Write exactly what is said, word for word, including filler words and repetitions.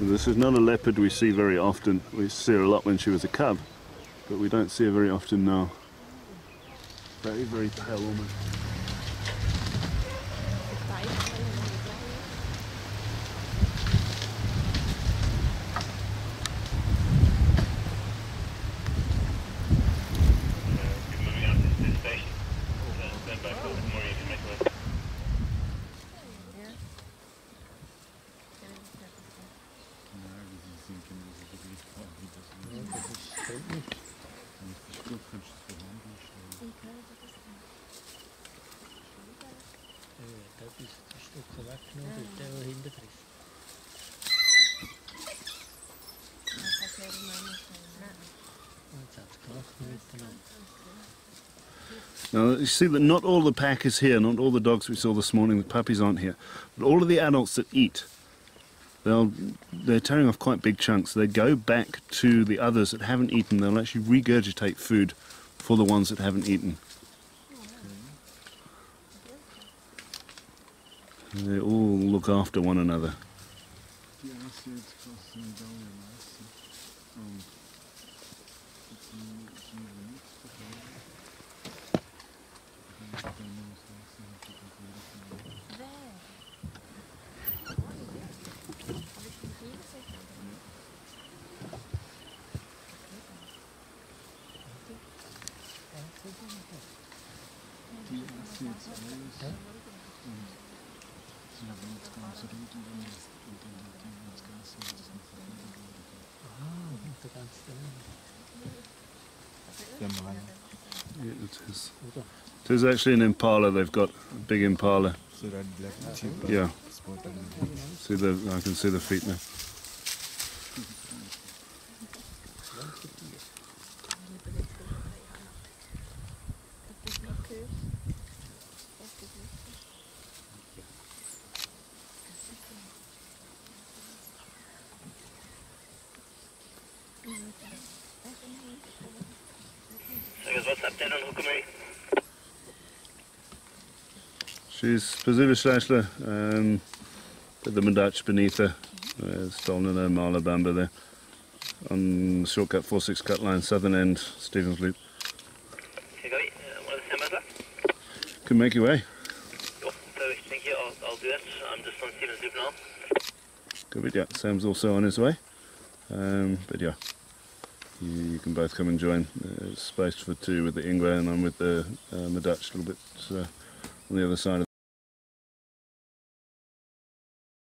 So this is not a leopard we see very often. We see her a lot when she was a cub, but we don't see her very often now. Very, very pale woman. Now you see that not all the pack is here, not all the dogs we saw this morning, the puppies aren't here, but all of the adults that eat, they'll, they're tearing off quite big chunks. They go back to the others that haven't eaten. They'll actually regurgitate food for the ones that haven't eaten. And they all look after one another. Yeah, it is. It is actually an impala. They've got a big impala. Yeah. See the? I can see the feet now. She's Pazuvishashla, um, the Mandach beneath her, uh, Stolner there, Marla Bamba there, on the Shortcut four six cut line, southern end, Stephen's Loop. Can make your way. Cool, perfect, thank you, I'll, I'll do that. I'm just on Stephen's Loop now. Good, yeah, Sam's also on his way, um, but yeah, you, you can both come and join. Uh, it's spaced for two with the Ingwe, and I'm with the uh, Mandach a little bit uh, on the other side of